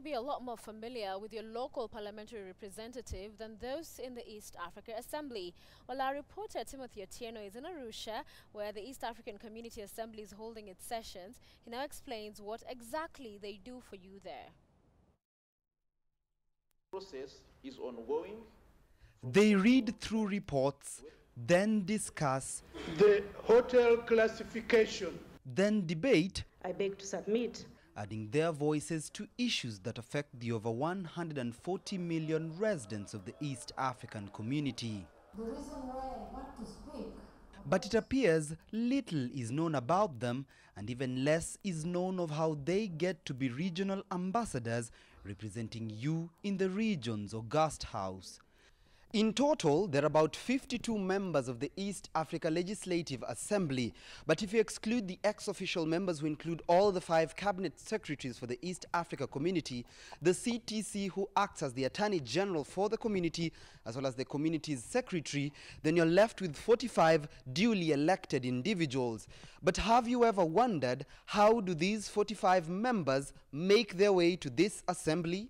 may be a lot more familiar with your local parliamentary representative than those in the East African Assembly. Well, our reporter Timothy Otieno is in Arusha, where the East African Community Assembly is holding its sessions. He now explains what exactly they do for you there. The process is ongoing. They read through reports, then discuss the hotel classification, then debate. I beg to submit. Adding their voices to issues that affect the over 140 million residents of the East African Community. The reason why I want to speak. But it appears little is known about them, and even less is known of how they get to be regional ambassadors representing you in the region's august house. In total, there are about 52 members of the East Africa Legislative Assembly. But if you exclude the ex-official members who include all the 5 cabinet secretaries for the East Africa Community, the CTC, who acts as the Attorney General for the community, as well as the community's secretary, then you're left with 45 duly elected individuals. But have you ever wondered, how do these 45 members make their way to this assembly?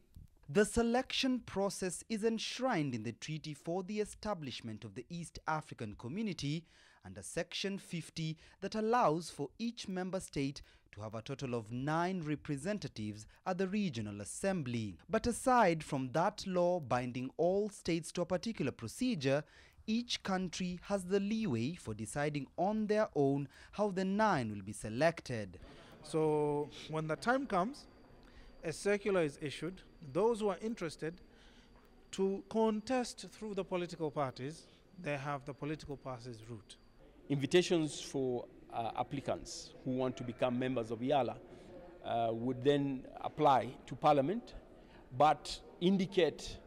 The selection process is enshrined in the Treaty for the Establishment of the East African Community under Section 50 that allows for each member state to have a total of 9 representatives at the Regional Assembly. But aside from that law binding all states to a particular procedure, each country has the leeway for deciding on their own how the 9 will be selected. So when the time comes, a circular is issued. Those who are interested to contest through the political parties, they have the political parties route. Invitations for applicants who want to become members of IALA would then apply to Parliament, but indicate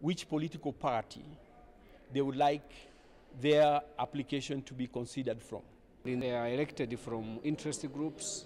which political party they would like their application to be considered from. They are elected from interest groups.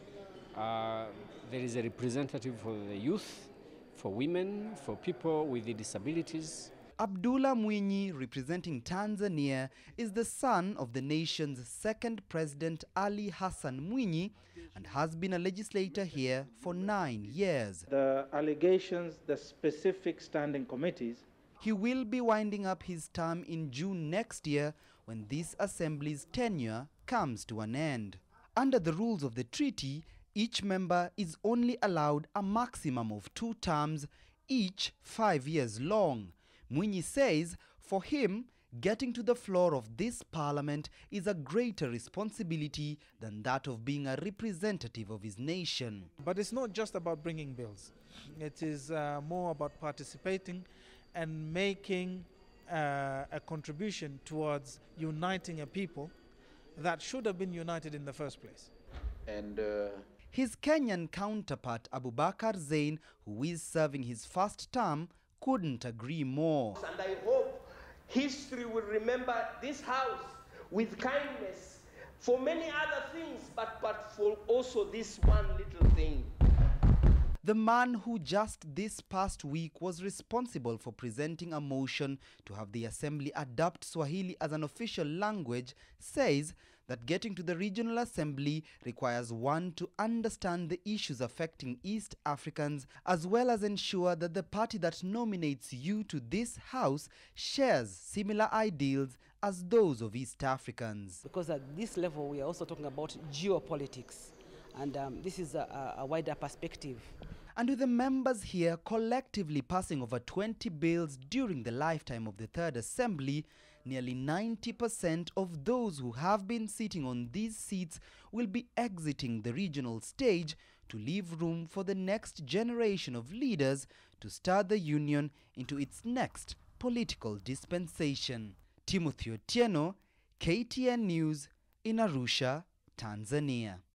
There is a representative for the youth, for women, for people with disabilities. Abdullah Mwinyi, representing Tanzania, is the son of the nation's 2nd president, Ali Hassan Mwinyi, and has been a legislator here for 9 years. The allegations, the specific standing committees. He will be winding up his term in June next year, when this assembly's tenure comes to an end. Under the rules of the treaty, each member is only allowed a maximum of 2 terms, each 5 years long. Mwinyi says for him, getting to the floor of this parliament is a greater responsibility than that of being a representative of his nation. But it's not just about bringing bills. It is more about participating and making a contribution towards uniting a people that should have been united in the first place. And his Kenyan counterpart, Abubakar Zain, who is serving his first term, couldn't agree more. And I hope history will remember this house with kindness for many other things, but for also this one little thing. The man who just this past week was responsible for presenting a motion to have the assembly adopt Swahili as an official language says that getting to the regional assembly requires one to understand the issues affecting East Africans, as well as ensure that the party that nominates you to this house shares similar ideals as those of East Africans. Because at this level, we are also talking about geopolitics, and this is a wider perspective. And with the members here collectively passing over 20 bills during the lifetime of the 3rd Assembly, nearly 90% of those who have been sitting on these seats will be exiting the regional stage to leave room for the next generation of leaders to start the union into its next political dispensation. Timothy Otieno, KTN News, in Arusha, Tanzania.